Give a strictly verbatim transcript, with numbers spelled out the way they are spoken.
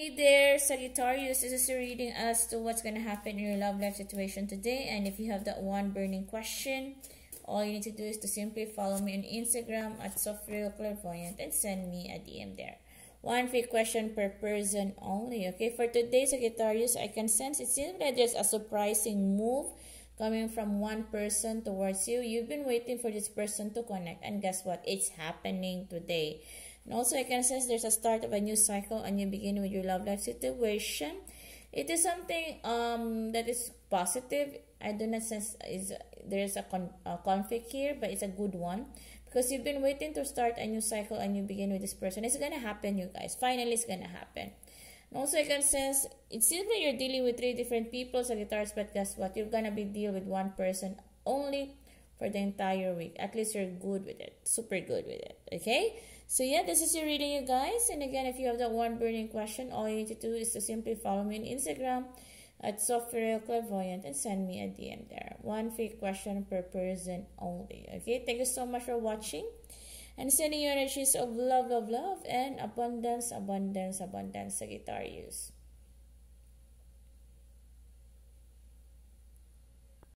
Hey there, Sagittarius. This is a reading as to what's going to happen in your love life situation today. And if you have that one burning question, all you need to do is to simply follow me on Instagram at Sopheriel Clairvoyant and send me a D M there. One free question per person only. Okay, for today, Sagittarius, I can sense it seems that there's a surprising move coming from one person towards you. You've been waiting for this person to connect, and guess what? It's happening today. And also, I can sense there's a start of a new cycle, a new beginning with your love life situation. It is something um that is positive. I do not sense is there's a, con a conflict here, but it's a good one because you've been waiting to start a new cycle, a new beginning with this person. It's gonna happen, you guys. Finally, it's gonna happen. And also, I can sense it seems like you're dealing with three different people, Sagittarius, but guess what? You're gonna be dealing with one person only for the entire week. At least you're good with it, super good with it. Okay. So yeah, this is your reading, you guys. And again, if you have that one burning question, all you need to do is to simply follow me on Instagram at Sopheriel Clairvoyant and send me a D M there. One free question per person only. Okay, thank you so much for watching. And sending you energies of love, love, love, and abundance, abundance, abundance, Sagittarius.